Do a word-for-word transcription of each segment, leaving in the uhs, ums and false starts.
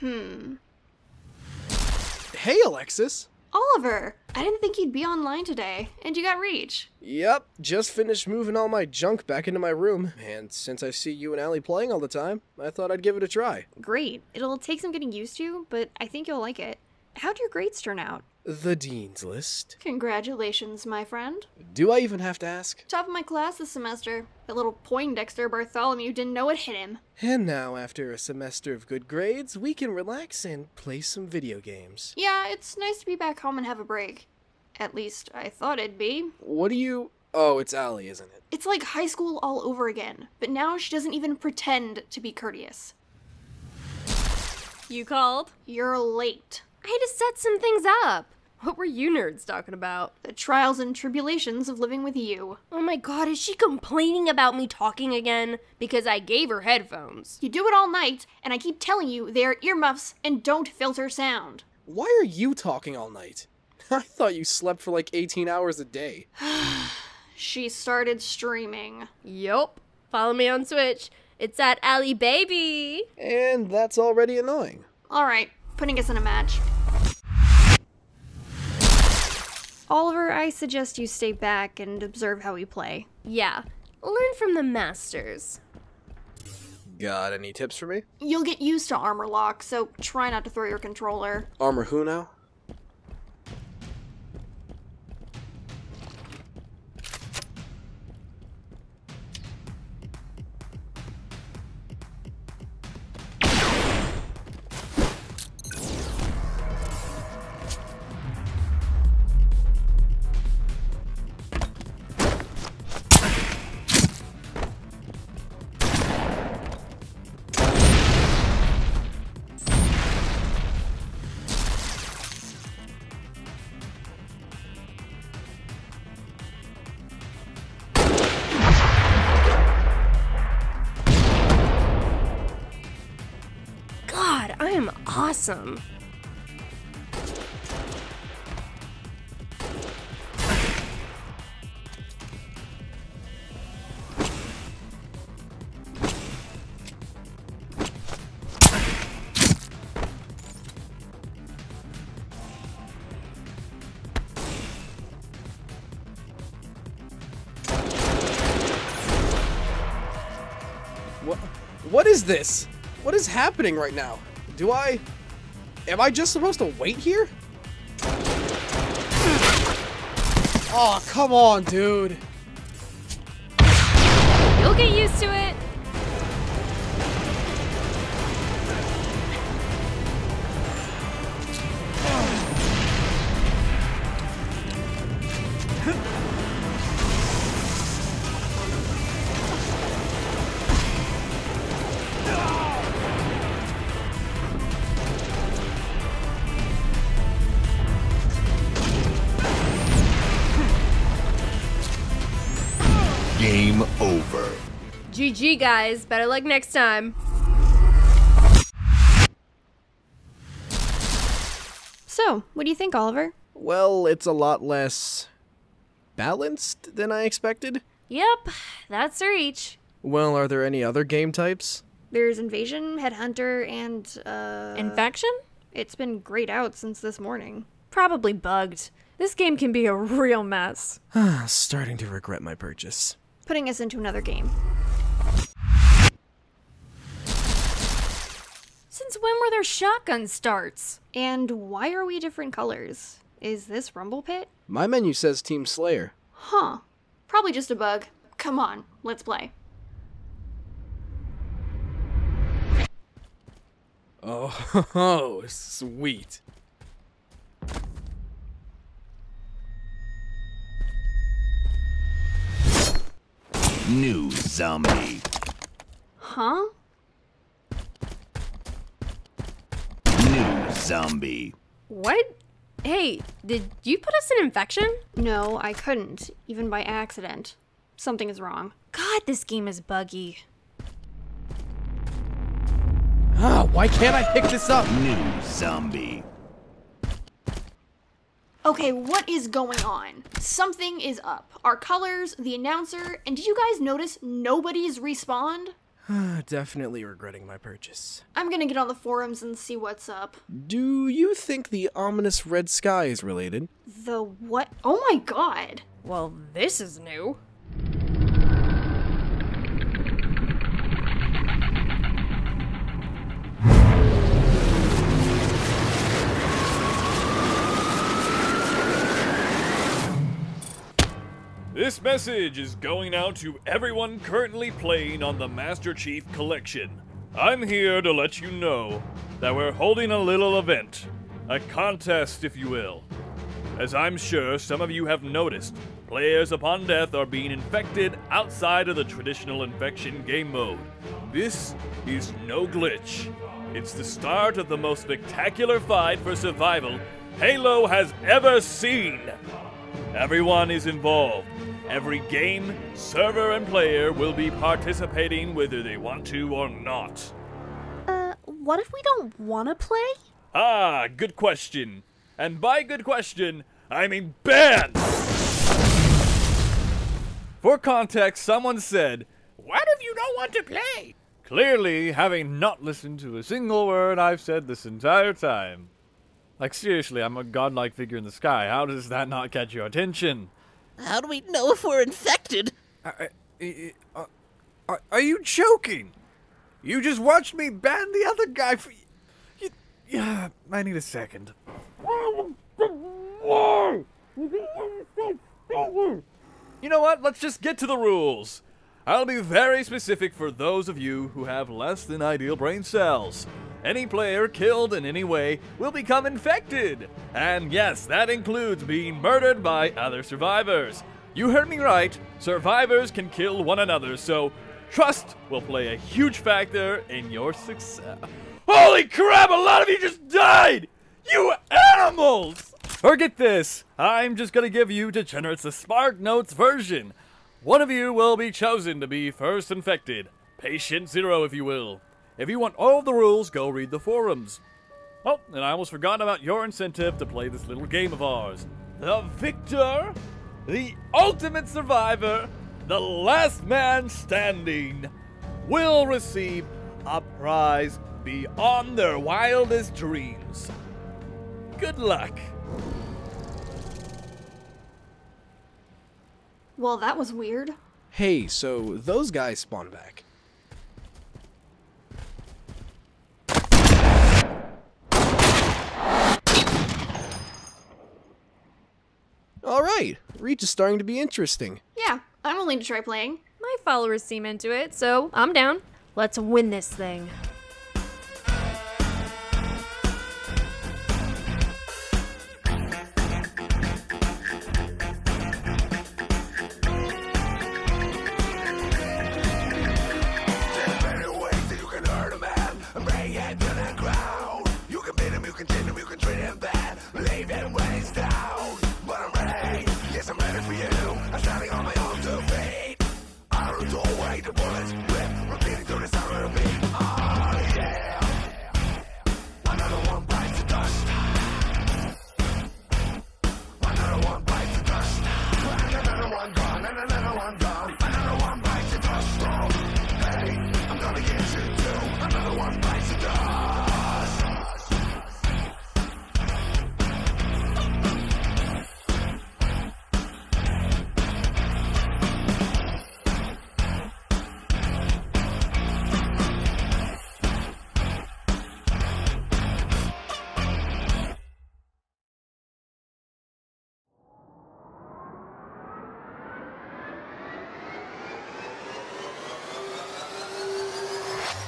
Hmm. Hey, Alexis. Oliver, I didn't think you'd be online today, and you got reach. Yep, just finished moving all my junk back into my room, and since I see you and Allie playing all the time, I thought I'd give it a try. Great. It'll take some getting used to, but I think you'll like it. How'd your grades turn out? The Dean's List. Congratulations, my friend. Do I even have to ask? Top of my class this semester. That little Poindexter Bartholomew didn't know it hit him. And now, after a semester of good grades, we can relax and play some video games. Yeah, it's nice to be back home and have a break. At least, I thought it'd be. What do you... Oh, it's Allie, isn't it? It's like high school all over again, but now she doesn't even pretend to be courteous. You called? You're late. I had to set some things up. What were you nerds talking about? The trials and tribulations of living with you. Oh my god, is she complaining about me talking again? Because I gave her headphones. You do it all night, and I keep telling you they're earmuffs and don't filter sound. Why are you talking all night? I thought you slept for like eighteen hours a day. She started streaming. Yup. Follow me on Twitch. It's at AliBaby. And that's already annoying. Alright, putting us in a match. Oliver, I suggest you stay back and observe how we play. Yeah, learn from the masters. Got any tips for me? You'll get used to armor lock, so try not to throw your controller. Armor who now? Awesome. What, what is this? What is happening right now? Do I... Am I just supposed to wait here? Oh, come on, dude. You'll get used to it. Game over. G G, guys. Better luck next time. So, what do you think, Oliver? Well, it's a lot less balanced than I expected. Yep, that's a reach. Well, are there any other game types? There's Invasion, Headhunter, and, uh... Infection? It's been grayed out since this morning. Probably bugged. This game can be a real mess. Starting to regret my purchase. Putting us into another game. Since when were there shotgun starts? And why are we different colors? Is this Rumble Pit? My menu says Team Slayer. Huh. Probably just a bug. Come on, let's play. Oh, ho, ho, sweet. New zombie. Huh? New zombie. What? Hey, did you put us in infection? No, I couldn't, even by accident. Something is wrong. God, this game is buggy. Ah, why can't I pick this up? New zombie. Okay, what is going on? Something is up. Our colors, the announcer, and did you guys notice nobody's respawned? Definitely regretting my purchase. I'm gonna get on the forums and see what's up. Do you think the ominous red sky is related? The what? Oh my god! Well, this is new. This message is going out to everyone currently playing on the Master Chief Collection. I'm here to let you know that we're holding a little event, a contest if you will. As I'm sure some of you have noticed, players upon death are being infected outside of the traditional infection game mode. This is no glitch. It's the start of the most spectacular fight for survival Halo has ever seen. Everyone is involved. Every game, server, and player will be participating whether they want to or not. Uh, what if we don't want to play? Ah, good question. And by good question, I mean banned! For context, someone said, "What if you don't want to play?" Clearly, having not listened to a single word I've said this entire time. Like, seriously, I'm a godlike figure in the sky. How does that not catch your attention? How do we know if we're infected? I, I, I, I, are you joking? You just watched me ban the other guy for... You, yeah, I need a second. You know what? Let's just get to the rules. I'll be very specific for those of you who have less than ideal brain cells. Any player killed in any way will become infected. And yes, that includes being murdered by other survivors. You heard me right. Survivors can kill one another, so trust will play a huge factor in your success. Holy crap, a lot of you just died! You animals! Forget this. I'm just gonna give you degenerates the Spark Notes version. One of you will be chosen to be first infected. Patient zero, if you will. If you want all the rules, go read the forums. Oh, and I almost forgot about your incentive to play this little game of ours. The victor, the ultimate survivor, the last man standing, will receive a prize beyond their wildest dreams. Good luck. Well, that was weird. Hey, so those guys spawn back. Alright, Reach is starting to be interesting. Yeah, I'm willing to try playing. My followers seem into it, so I'm down. Let's win this thing.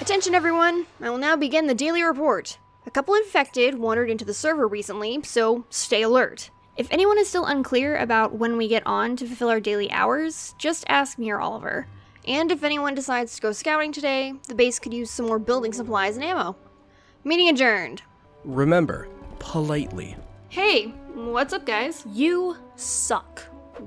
Attention everyone, I will now begin the daily report. A couple infected wandered into the server recently, so stay alert. If anyone is still unclear about when we get on to fulfill our daily hours, just ask me or Oliver. And if anyone decides to go scouting today, the base could use some more building supplies and ammo. Meeting adjourned. Remember, politely. Hey, what's up guys? You suck.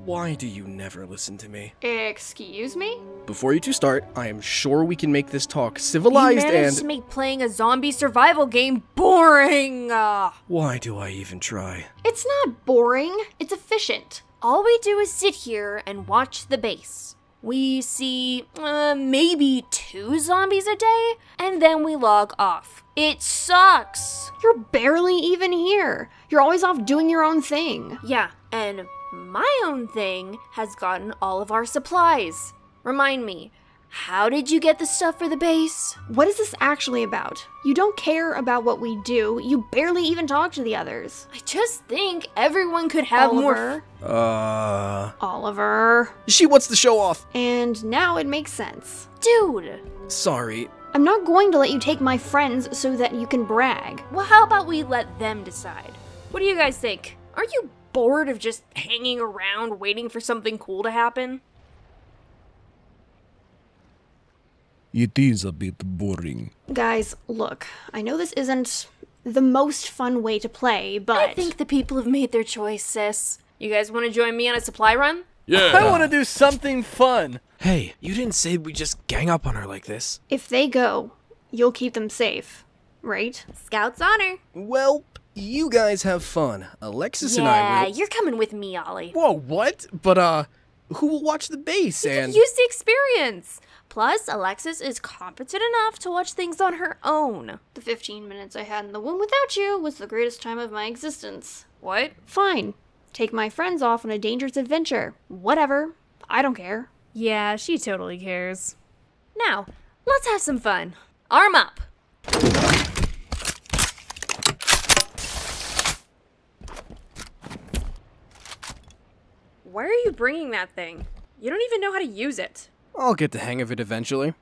Why do you never listen to me? Excuse me? Before you two start, I am sure we can make this talk civilized and- You managed to make playing a zombie survival game boring! Uh, Why do I even try? It's not boring, it's efficient. All we do is sit here and watch the base. we see uh, maybe two zombies a day, and then we log off. It sucks. You're barely even here. You're always off doing your own thing. Yeah, and my own thing has gotten all of our supplies. Remind me, how did you get the stuff for the base? What is this actually about? You don't care about what we do. You barely even talk to the others. I just think everyone could have Oliver. more. Uh. Oliver. She wants to show off. And now it makes sense. Dude. Sorry. I'm not going to let you take my friends so that you can brag. Well, how about we let them decide? What do you guys think? Are you bored of just hanging around waiting for something cool to happen? It is a bit boring. Guys, look, I know this isn't the most fun way to play, but... I think the people have made their choice, sis. You guys want to join me on a supply run? Yeah! I want to do something fun! Hey, you didn't say we just gang up on her like this. If they go, you'll keep them safe, right? Scout's honor! Well, you guys have fun. Alexis yeah, and I will... Yeah, you're coming with me, Ollie. Whoa, what? But, uh, who will watch the base and... You can use the experience! Plus, Alexis is competent enough to watch things on her own. The fifteen minutes I had in the womb without you was the greatest time of my existence. What? Fine. Take my friends off on a dangerous adventure. Whatever. I don't care. Yeah, she totally cares. Now, let's have some fun. Arm up! Why are you bringing that thing? You don't even know how to use it. I'll get the hang of it eventually.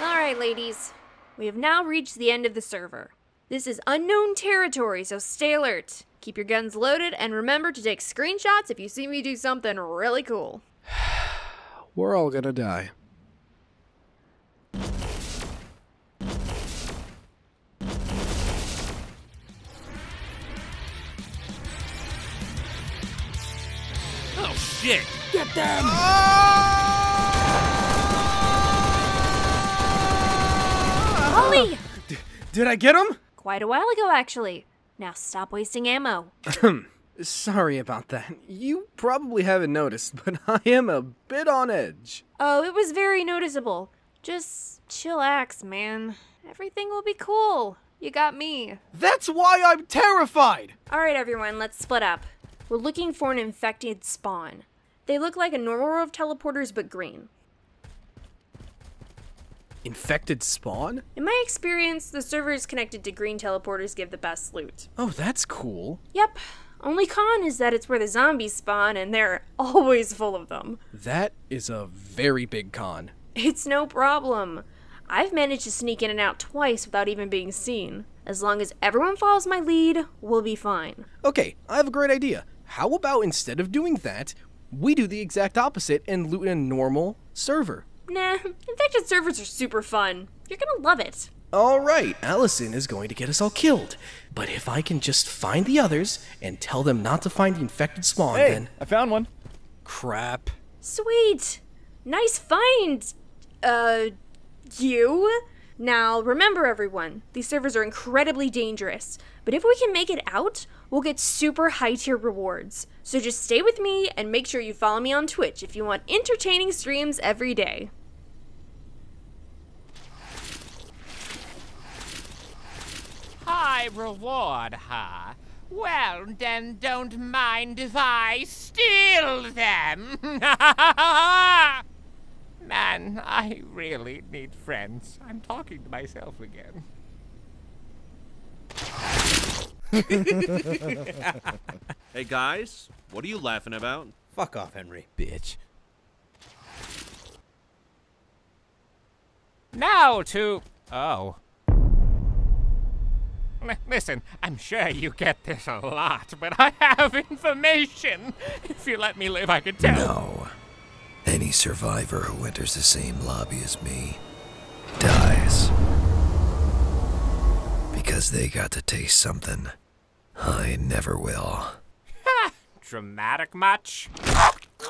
Alright, ladies. We have now reached the end of the server. This is unknown territory, so stay alert. Keep your guns loaded, and remember to take screenshots if you see me do something really cool. We're all gonna die. Shit. Get them! Ah! Ollie! D did I get him? Quite a while ago, actually. Now stop wasting ammo. Sorry about that. You probably haven't noticed, but I am a bit on edge. Oh, it was very noticeable. Just chillax, man. Everything will be cool. You got me. That's why I'm terrified! Alright, everyone, let's split up. We're looking for an infected spawn. They look like a normal row of teleporters, but green. Infected spawn? In my experience, the servers connected to green teleporters give the best loot. Oh, that's cool. Yep. Only con is that it's where the zombies spawn, and they're always full of them. That is a very big con. It's no problem. I've managed to sneak in and out twice without even being seen. As long as everyone follows my lead, we'll be fine. Okay, I have a great idea. How about instead of doing that, we do the exact opposite and loot a normal server? Nah, infected servers are super fun. You're gonna love it. Alright, Allison is going to get us all killed. But if I can just find the others and tell them not to find the infected spawn, hey, then... I found one. Crap. Sweet. Nice find. Uh, you? Now, remember everyone, these servers are incredibly dangerous, but if we can make it out, we'll get super high-tier rewards. So just stay with me and make sure you follow me on Twitch if you want entertaining streams every day. High reward, huh? Well, then don't mind if I steal them! Man, I really need friends. I'm talking to myself again. Hey guys, what are you laughing about? Fuck off, Henry. Bitch. Now to... Oh. L- listen, I'm sure you get this a lot, but I have information. If you let me live, I could tell. No. Any survivor who enters the same lobby as me dies. Because they got to taste something I never will. Ha! Dramatic much?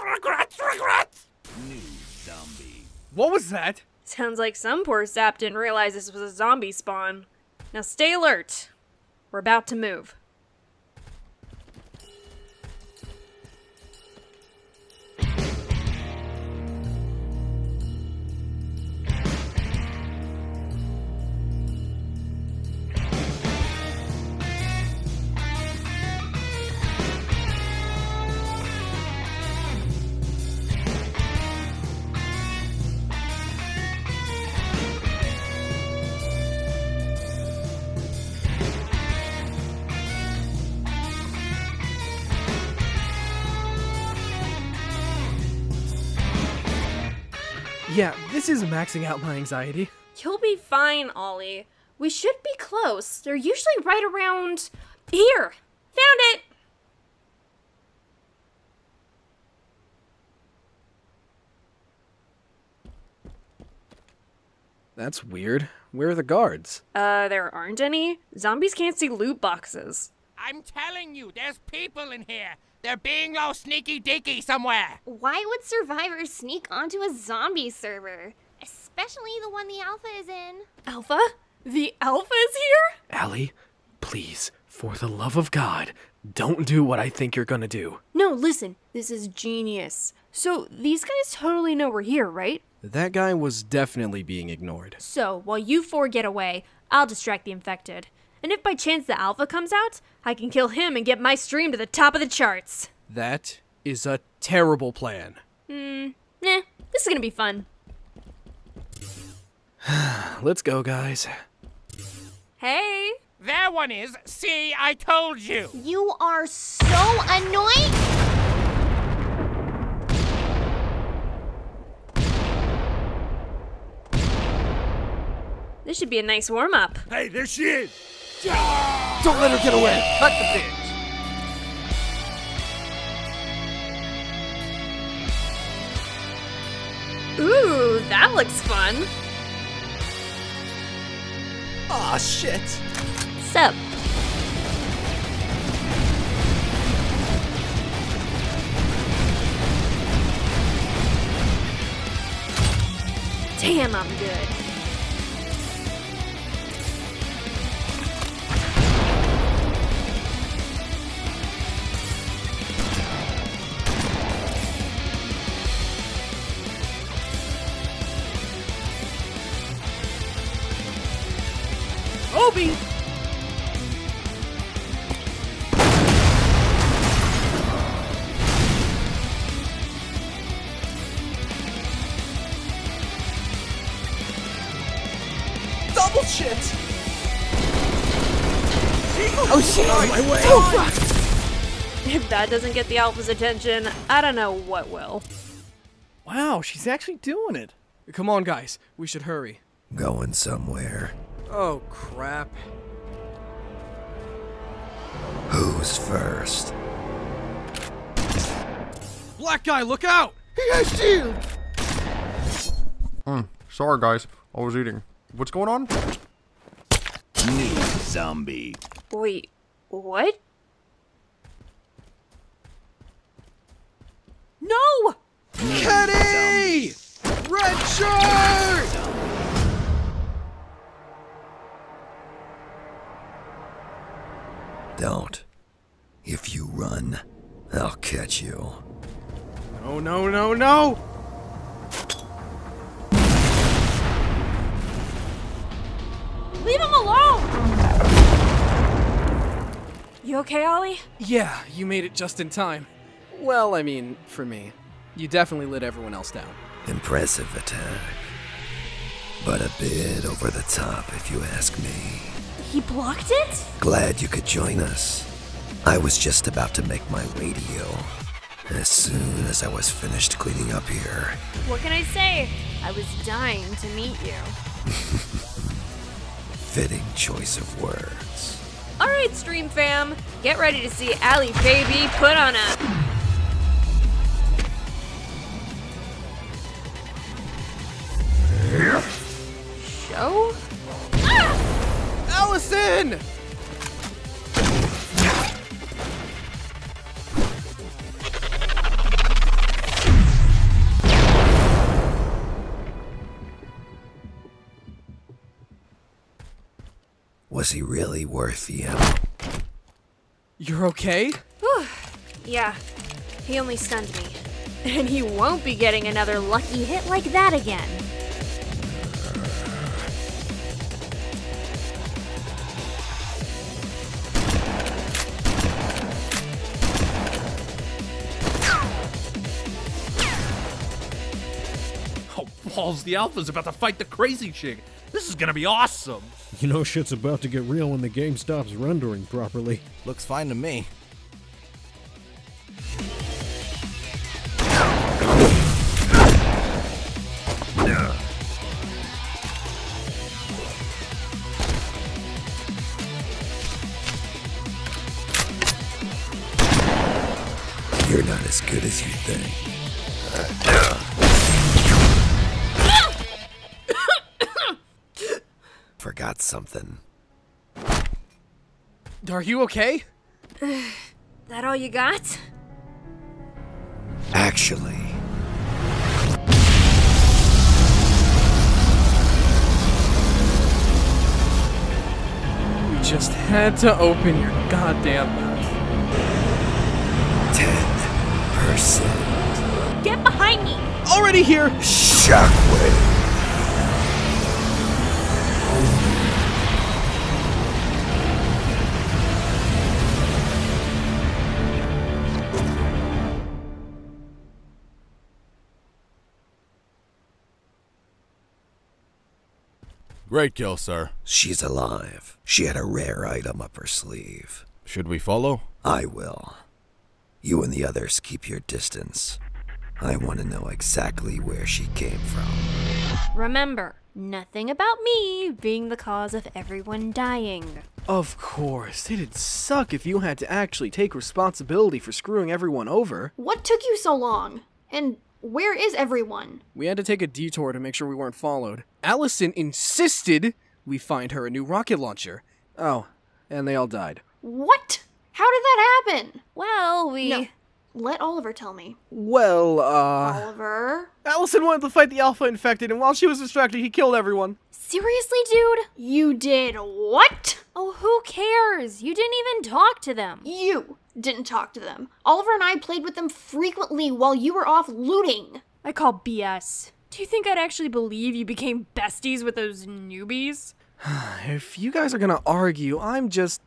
Regrets, regrets! New zombie. What was that? Sounds like some poor sap didn't realize this was a zombie spawn. Now stay alert. We're about to move. Yeah, this is maxing out my anxiety. You'll be fine, Ollie. We should be close. They're usually right around here. Found it! That's weird. Where are the guards? Uh, there aren't any. Zombies can't see loot boxes. I'm telling you, there's people in here. They're being all sneaky-deaky somewhere. Why would survivors sneak onto a zombie server? Especially the one the Alpha is in. Alpha? The Alpha is here? Allie, please, for the love of God, don't do what I think you're gonna do. No, listen, this is genius. So these guys totally know we're here, right? That guy was definitely being ignored. So, while you four get away, I'll distract the infected. And if by chance the Alpha comes out, I can kill him and get my stream to the top of the charts. That is a terrible plan. Hmm, nah, this is gonna be fun. Let's go, guys. Hey! There one is! See, I told you! You are so annoying! This should be a nice warm-up. Hey, there she is! Don't let her get away! Cut the bitch! Ooh, that looks fun! Aw, oh, shit! Sup? Damn, I'm good. Obi! Double shit! Oh shit! Oh, my way. Oh fuck! If that doesn't get the Alpha's attention, I don't know what will. Wow, she's actually doing it. Come on, guys. We should hurry. Going somewhere. Oh, crap. Who's first? Black guy, look out! He has shield! Hmm, sorry guys, I was eating. What's going on? New zombie. Wait, what? No! Kitty! Red shirt! Don't. If you run, I'll catch you. No, no, no, no! Leave him alone! You okay, Ollie? Yeah, you made it just in time. Well, I mean, for me. You definitely let everyone else down. Impressive attack. But a bit over the top, if you ask me. He blocked it? Glad you could join us. I was just about to make my way to you. As soon as I was finished cleaning up here. What can I say? I was dying to meet you. Fitting choice of words. Alright, stream fam. Get ready to see AliBaby put on a... show? Allison! Was he really worth the ammo? You're okay? Yeah, he only stunned me. And he won't be getting another lucky hit like that again. The Alpha's about to fight the crazy chick. This is gonna be awesome. You know shit's about to get real when the game stops rendering properly. Looks fine to me. You're not as good as you think. Forgot something. Are you okay? That all you got? Actually... you just had to open your goddamn mouth. Ten percent. Get behind me! Already here! Shockwave! Great kill, sir. She's alive. She had a rare item up her sleeve. Should we follow? I will. You and the others keep your distance. I want to know exactly where she came from. Remember, nothing about me being the cause of everyone dying. Of course. It'd suck if you had to actually take responsibility for screwing everyone over. What took you so long? And... where is everyone? We had to take a detour to make sure we weren't followed. Allison insisted we find her a new rocket launcher. Oh, and they all died. What? How did that happen? Well, we... No. Let Oliver tell me. Well, uh... Oliver? Allison wanted to fight the Alpha Infected, and while she was distracted, he killed everyone. Seriously, dude? You did what? Oh, who cares? You didn't even talk to them. You! Didn't talk to them. Oliver and I played with them frequently while you were off looting. I call B S. Do you think I'd actually believe you became besties with those newbies? If you guys are gonna argue, I'm just...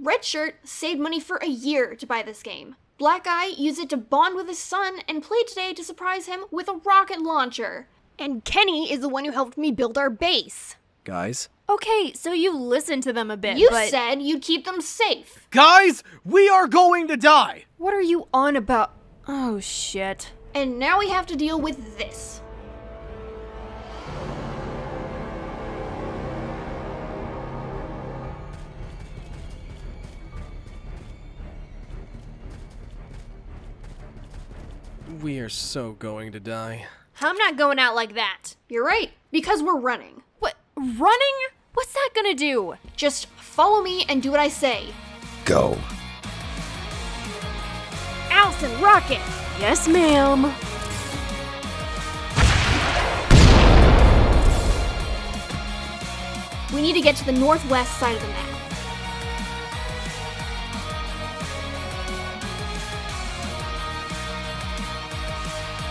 Red Shirt saved money for a year to buy this game. Black Eye used it to bond with his son and played today to surprise him with a rocket launcher. And Kenny is the one who helped me build our base. Guys? Okay, so you listened to them a bit, You but... said you'd keep them safe. Guys, we are going to die! What are you on about? Oh, shit. And now we have to deal with this. We are so going to die. I'm not going out like that. You're right, because we're running. What? Running? What's that gonna do? Just follow me and do what I say. Go. Allison, rocket! Yes, ma'am. We need to get to the northwest side of the map.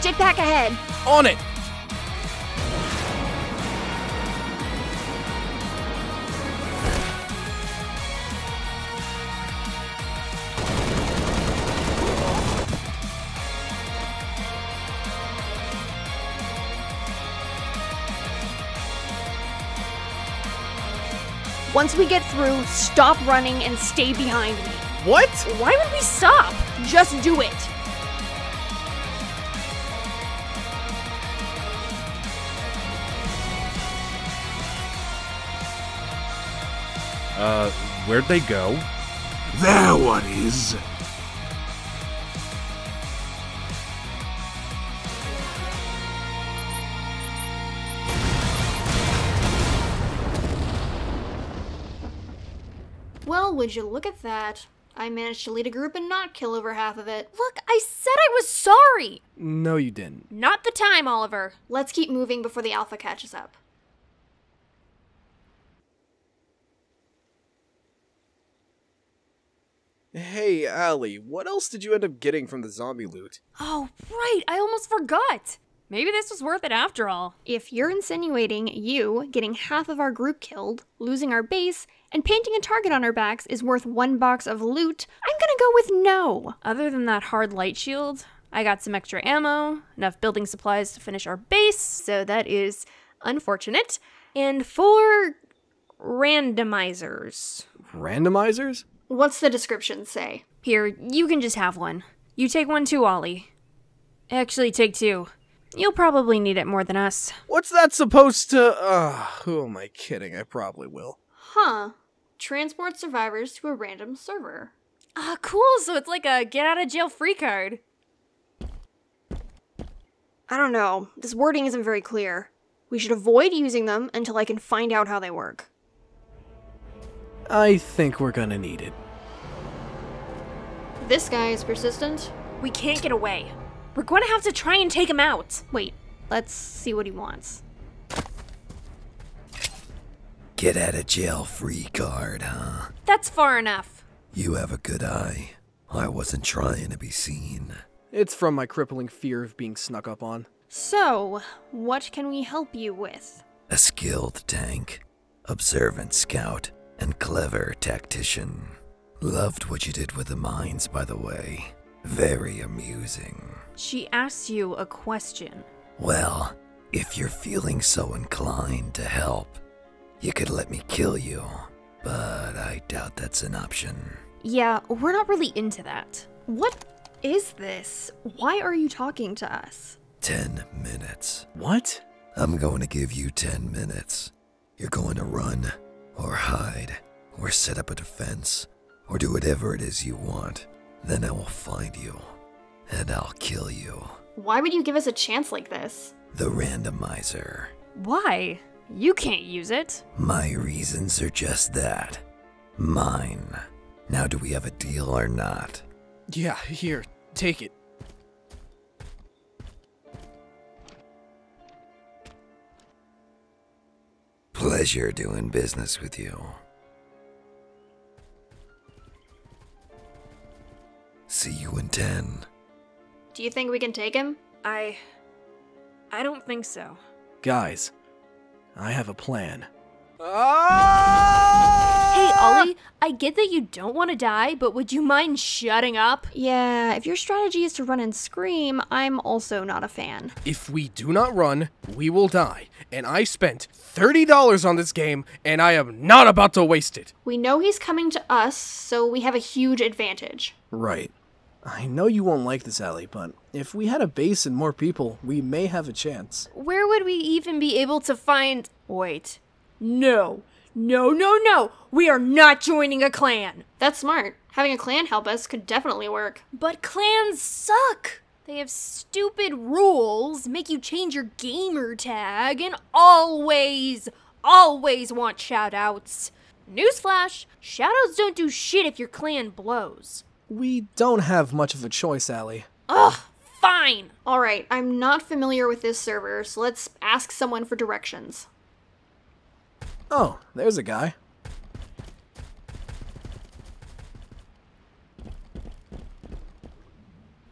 Jetpack ahead. On it! Once we get through, stop running and stay behind me. What? Why would we stop? Just do it. Uh, where'd they go? That one is... Well, would you look at that? I managed to lead a group and not kill over half of it. Look, I said I was sorry! No, you didn't. Not the time, Oliver. Let's keep moving before the Alpha catches up. Hey, Allie, what else did you end up getting from the zombie loot? Oh, right, I almost forgot! Maybe this was worth it after all. If you're insinuating you getting half of our group killed, losing our base, and painting a target on our backs is worth one box of loot, I'm gonna go with no. Other than that hard light shield, I got some extra ammo, enough building supplies to finish our base, so that is unfortunate, and four randomizers. Randomizers? What's the description say? Here, you can just have one. You take one too, Ollie. Actually, take two. You'll probably need it more than us. What's that supposed to... Uh, who am I kidding? I probably will. Huh. Transport survivors to a random server. Ah, oh, cool. So it's like a get out of jail free card. I don't know. This wording isn't very clear. We should avoid using them until I can find out how they work. I think we're gonna need it. This guy is persistent. We can't get away. We're gonna have to try and take him out. Wait, let's see what he wants. Get out of jail free card, huh? That's far enough. You have a good eye. I wasn't trying to be seen. It's from my crippling fear of being snuck up on. So, what can we help you with? A skilled tank, observant scout, and clever tactician. Loved what you did with the mines, by the way. Very amusing. She asks you a question. Well, if you're feeling so inclined to help, you could let me kill you, but I doubt that's an option. Yeah, we're not really into that. What is this? Why are you talking to us? Ten minutes. What? I'm going to give you ten minutes. You're going to run, or hide, or set up a defense, or do whatever it is you want. Then I will find you, and I'll kill you. Why would you give us a chance like this? The randomizer. Why? You can't use it. My reasons are just that. Mine. Now, do we have a deal or not? Yeah, here. Take it. Pleasure doing business with you. See you in ten. Do you think we can take him? I... I don't think so. Guys, I have a plan. Hey, Ollie, I get that you don't want to die, but would you mind shutting up? Yeah, if your strategy is to run and scream, I'm also not a fan. If we do not run, we will die. And I spent thirty dollars on this game, and I am not about to waste it. We know he's coming to us, so we have a huge advantage. Right. I know you won't like this, Allie, but if we had a base and more people, we may have a chance. Where would we even be able to find... Wait. No. No, no, no! We are not joining a clan! That's smart. Having a clan help us could definitely work. But clans suck! They have stupid rules, make you change your gamer tag, and always, always want shoutouts. Newsflash, shoutouts don't do shit if your clan blows. We don't have much of a choice, Allie. Ugh, fine! Alright, I'm not familiar with this server, so let's ask someone for directions. Oh, there's a guy.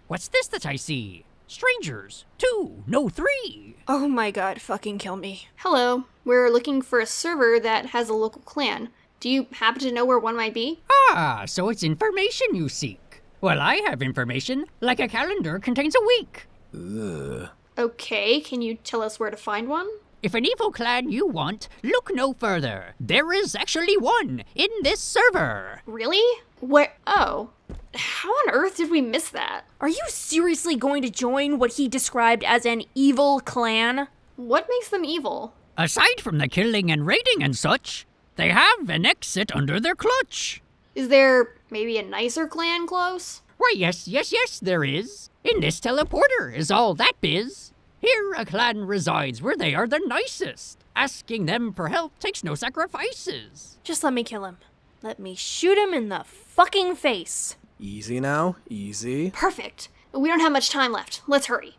What's this that I see? Strangers. Two, no three. Oh my god, fucking kill me. Hello. We're looking for a server that has a local clan. Do you happen to know where one might be? Ah, so it's information you seek. Well, I have information, like a calendar contains a week. Ugh. Okay, can you tell us where to find one? If an evil clan you want, look no further. There is actually one in this server. Really? Where? Oh. How on earth did we miss that? Are you seriously going to join what he described as an evil clan? What makes them evil? Aside from the killing and raiding and such, they have an exit under their clutch. Is there maybe a nicer clan close? Why, yes, yes, yes, there is. In this teleporter is all that biz. Here a clan resides where they are the nicest. Asking them for help takes no sacrifices. Just let me kill him. Let me shoot him in the fucking face. Easy now, easy. Perfect. We don't have much time left. Let's hurry.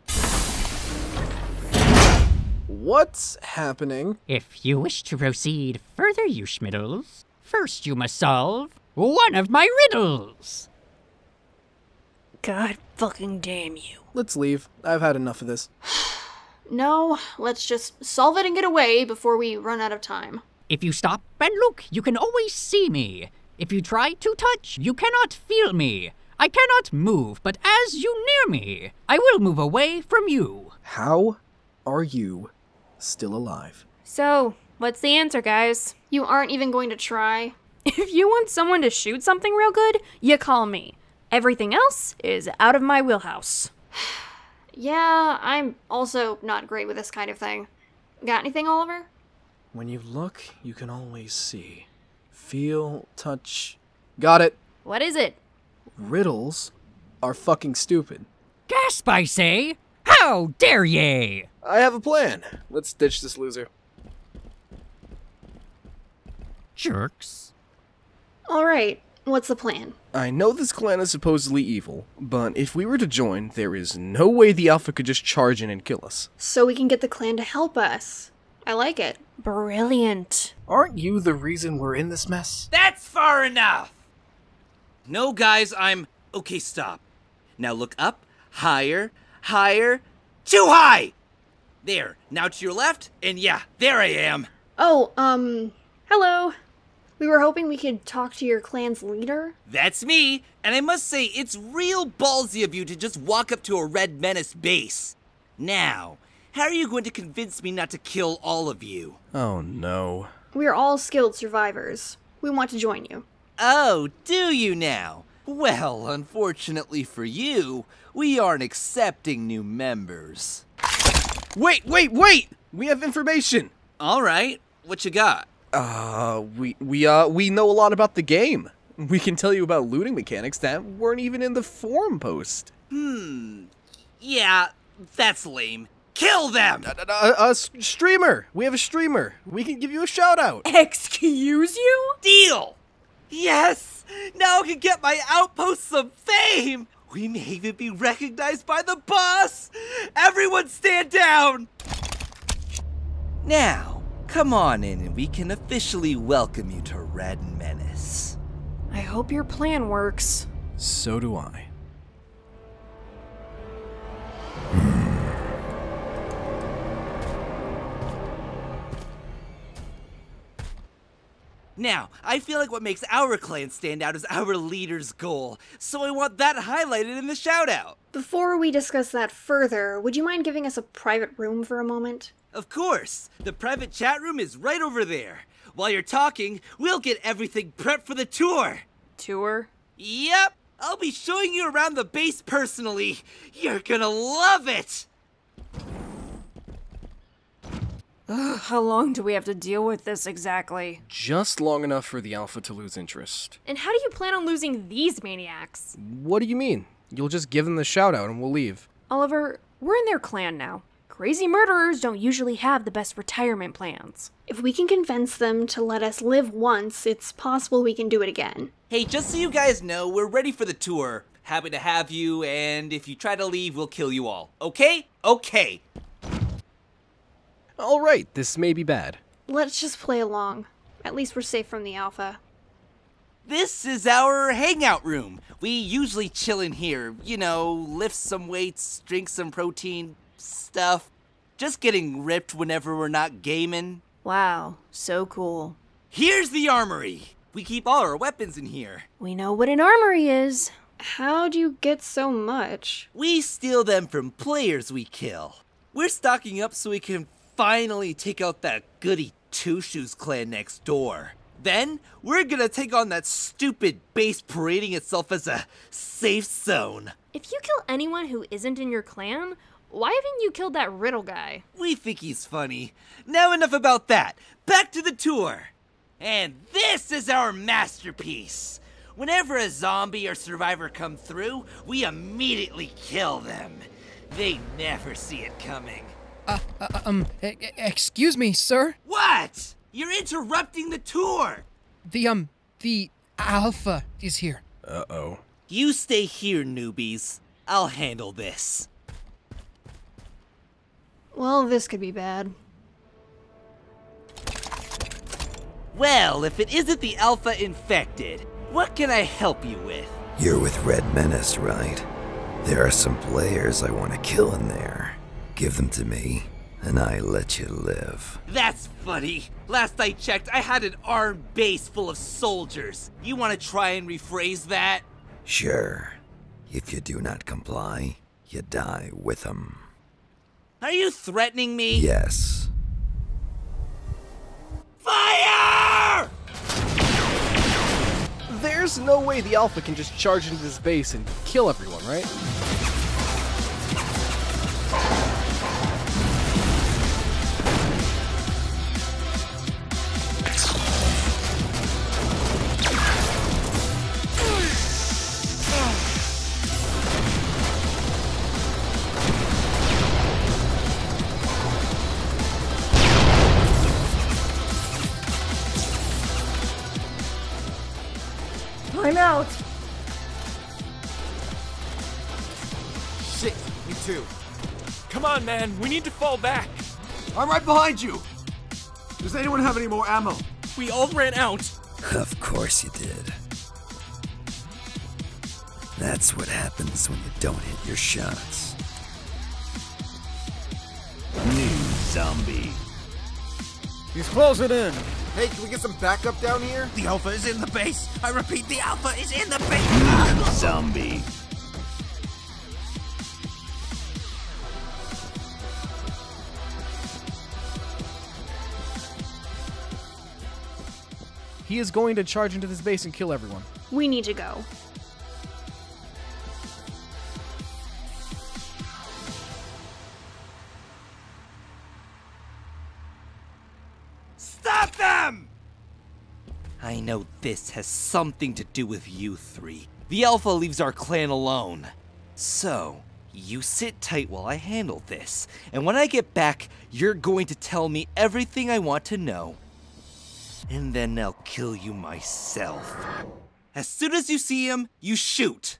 What's happening? If you wish to proceed further, you schmiddles, first you must solve one of my riddles. God fucking damn you. Let's leave. I've had enough of this. No, let's just solve it and get away before we run out of time. If you stop and look, you can always see me. If you try to touch, you cannot feel me. I cannot move, but as you near me, I will move away from you. How are you still alive? So, what's the answer, guys? You aren't even going to try. If you want someone to shoot something real good, you call me. Everything else is out of my wheelhouse. Yeah, I'm also not great with this kind of thing. Got anything, Oliver? When you look, you can always see. Feel, touch. Got it. What is it? riddles are fucking stupid. Gasp, I say! How dare ye! I have a plan. Let's ditch this loser. Jerks. Alright, what's the plan? I know this clan is supposedly evil, but if we were to join, there is no way the Alpha could just charge in and kill us. So we can get the clan to help us. I like it. Brilliant. Aren't you the reason we're in this mess? That's far enough! No, guys, I'm... Okay, stop. Now look up, higher, higher, too high! There, now to your left, and yeah, there I am. Oh, um, hello. We were hoping we could talk to your clan's leader. That's me, and I must say, it's real ballsy of you to just walk up to a Red Menace base. Now, how are you going to convince me not to kill all of you? Oh, no. We're all skilled survivors. We want to join you. Oh, do you now? Well, unfortunately for you, we aren't accepting new members. Wait, wait, wait! We have information! Alright, what you got? Uh, we, we, uh, we know a lot about the game. We can tell you about looting mechanics that weren't even in the forum post. Hmm, yeah, that's lame. Kill them! A, a, a streamer! We have a streamer. We can give you a shout out. Excuse you? Deal! Yes! Now I can get my outposts some fame! We may even be recognized by the boss! Everyone stand down! Now, come on in and we can officially welcome you to Red Menace. I hope your plan works. So do I. Now, I feel like what makes our clan stand out is our leader's goal, so I want that highlighted in the shout-out. Before we discuss that further, would you mind giving us a private room for a moment? Of course! The private chat room is right over there. While you're talking, we'll get everything prepped for the tour! Tour? Yep! I'll be showing you around the base personally! You're gonna love it! Ugh, how long do we have to deal with this exactly? Just long enough for the Alpha to lose interest. And how do you plan on losing these maniacs? What do you mean? You'll just give them the shout out and we'll leave. Oliver, we're in their clan now. Crazy murderers don't usually have the best retirement plans. If we can convince them to let us live once, it's possible we can do it again. Hey, just so you guys know, we're ready for the tour. Happy to have you, and if you try to leave, we'll kill you all. Okay? Okay. Alright, this may be bad. Let's just play along. At least we're safe from the Alpha. This is our hangout room. We usually chill in here. You know, lift some weights, drink some protein stuff. Just getting ripped whenever we're not gaming. Wow, so cool. Here's the armory. We keep all our weapons in here. We know what an armory is. How do you get so much? We steal them from players we kill. We're stocking up so we can finally take out that goody two-shoes clan next door. Then, we're gonna take on that stupid base parading itself as a safe zone. If you kill anyone who isn't in your clan, why haven't you killed that riddle guy? We think he's funny. Now enough about that. Back to the tour. And this is our masterpiece. Whenever a zombie or survivor come through, we immediately kill them. They never see it coming. Uh, uh, um, excuse me, sir? What? You're interrupting the tour! The, um, the Alpha is here. Uh-oh. You stay here, newbies. I'll handle this. Well, this could be bad. Well, if it isn't the Alpha infected, what can I help you with? You're with Red Menace, right? There are some players I want to kill in there. Give them to me, and I let you live. That's funny. Last I checked, I had an armed base full of soldiers. You want to try and rephrase that? Sure. If you do not comply, you die with them. Are you threatening me? Yes. Fire! There's no way the Alpha can just charge into this base and kill everyone, right? to? Come on, man. We need to fall back. I'm right behind you. Does anyone have any more ammo? We all ran out. Of course you did. That's what happens when you don't hit your shots. New zombie. He's closing in. Hey, can we get some backup down here? The Alpha is in the base. I repeat, the Alpha is in the base. New zombie. He is going to charge into this base and kill everyone. We need to go. Stop them! I know this has something to do with you three. The Alpha leaves our clan alone. So, you sit tight while I handle this. And when I get back, you're going to tell me everything I want to know. And then I'll kill you myself. As soon as you see him, you shoot.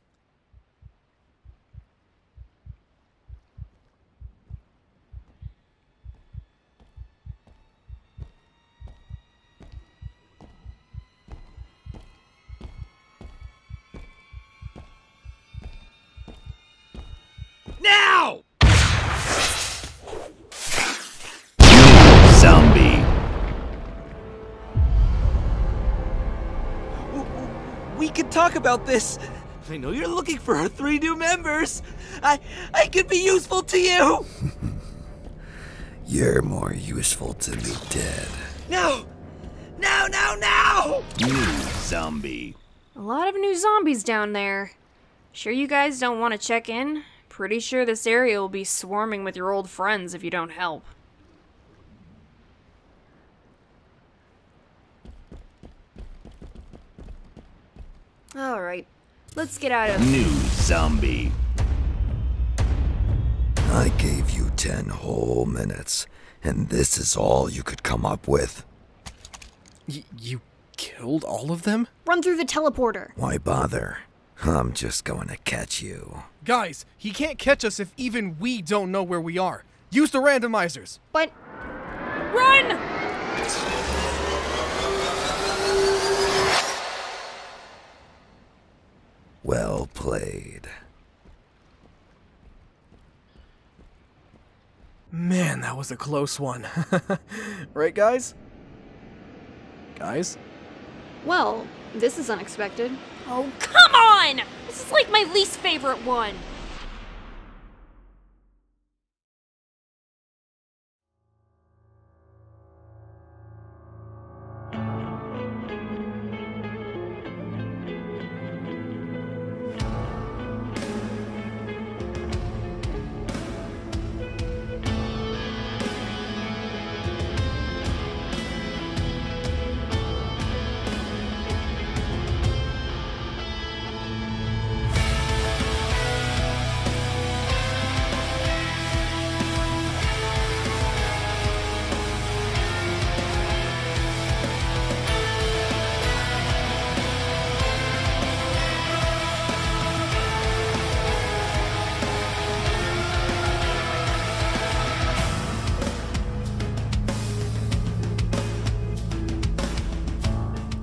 Now! We could talk about this. I know you're looking for our three new members. I I could be useful to you. You're more useful to me dead. No! No, no, no! New zombie. A lot of new zombies down there. Sure you guys don't want to check in? Pretty sure this area will be swarming with your old friends if you don't help. All right, let's get out of here. New zombie. I gave you ten whole minutes, and this is all you could come up with. Y you killed all of them? Run through the teleporter. Why bother? I'm just going to catch you. Guys, he can't catch us if even we don't know where we are. Use the randomizers. But... Run! Well played. Man, that was a close one. Right, guys? Guys? Well, this is unexpected. Oh, come on! This is like my least favorite one.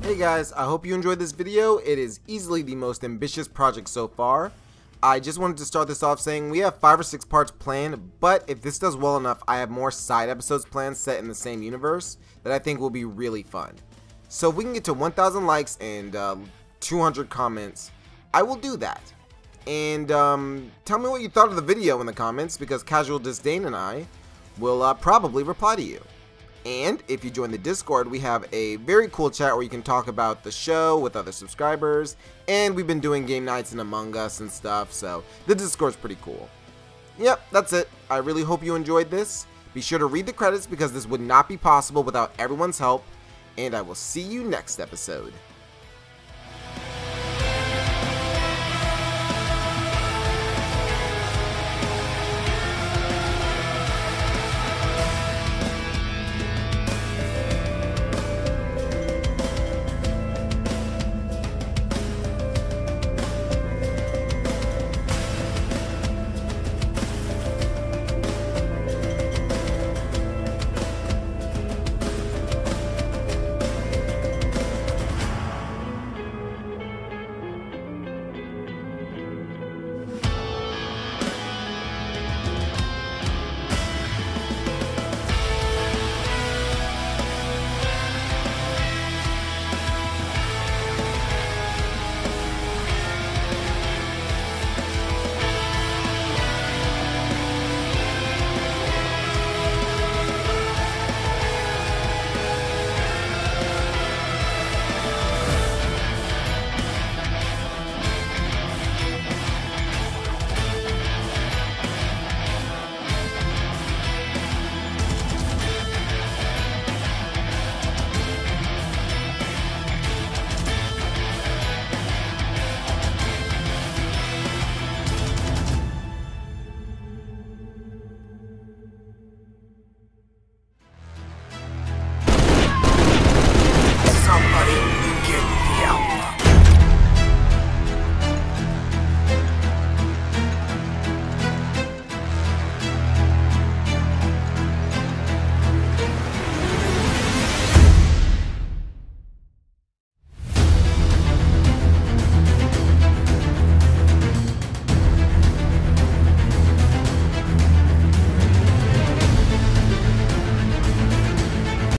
Hey guys, I hope you enjoyed this video. It is easily the most ambitious project so far. I just wanted to start this off saying we have five or six parts planned, but if this does well enough, I have more side episodes planned set in the same universe that I think will be really fun. So if we can get to one thousand likes and uh, two hundred comments, I will do that. And um, tell me what you thought of the video in the comments, because Casual Disdain and I will uh, probably reply to you. And if you join the Discord, we have a very cool chat where you can talk about the show with other subscribers, and we've been doing game nights and Among Us and stuff, so the Discord's pretty cool. Yep, that's it. I really hope you enjoyed this. Be sure to read the credits because this would not be possible without everyone's help, and I will see you next episode.